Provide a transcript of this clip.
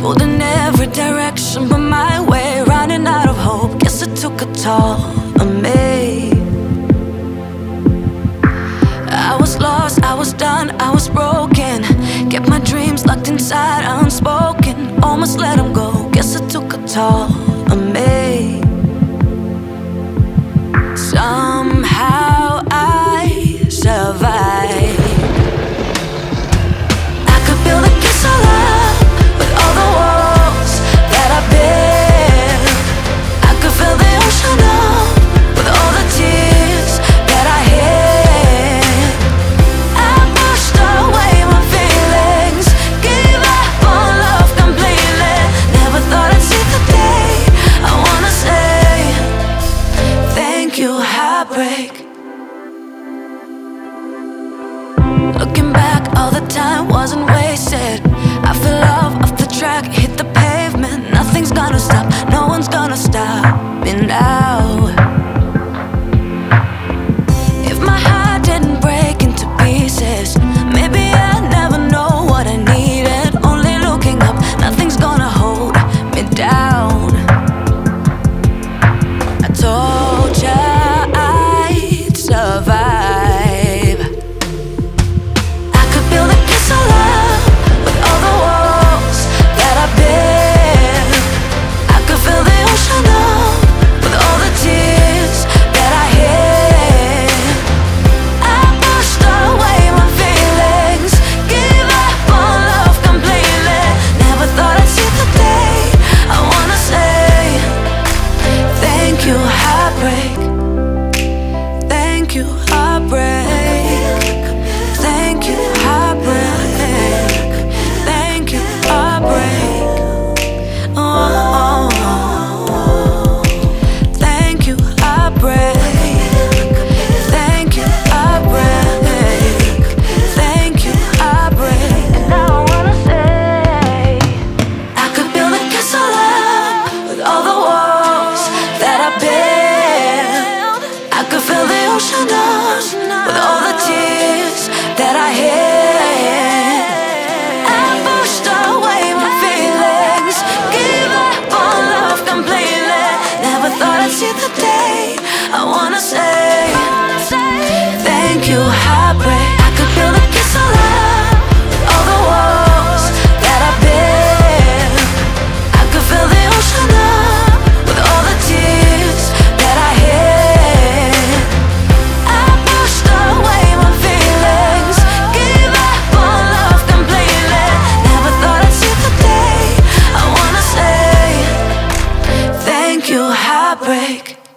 Pulled in every direction but my way, running out of hope. Guess it took a toll on me. I was lost, I was done, I was broken. Kept my dreams locked inside, unspoken. Almost let them go, guess it took a toll on me. Somehow I survived. Heartbreak. Looking back, all the time wasn't wasted. I fell off the track, hit the pavement. Nothing's gonna stop, no one's gonna stop me now. If my heart didn't break into pieces, maybe I never know what I needed. Only looking up, nothing's gonna hold me down. I told you today, I wanna say thank you, heartbreak. I could feel the kiss of love with all the walls that I've been. I could feel the ocean up with all the tears that I had. I pushed away my feelings, gave up on love completely. Never thought I'd see the day. I wanna say thank you, heartbreak.